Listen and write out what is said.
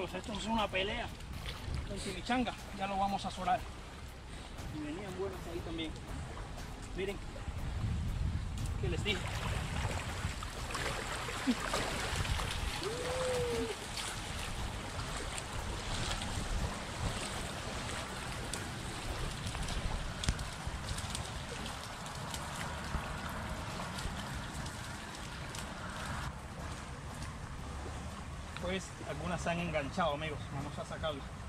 amigos, esto es una pelea con chimichanga, ya lo vamos a azorar. Y venían buenos ahí también. Miren, que les dije. Pues algunas se han enganchado, amigos, vamos a sacarlas.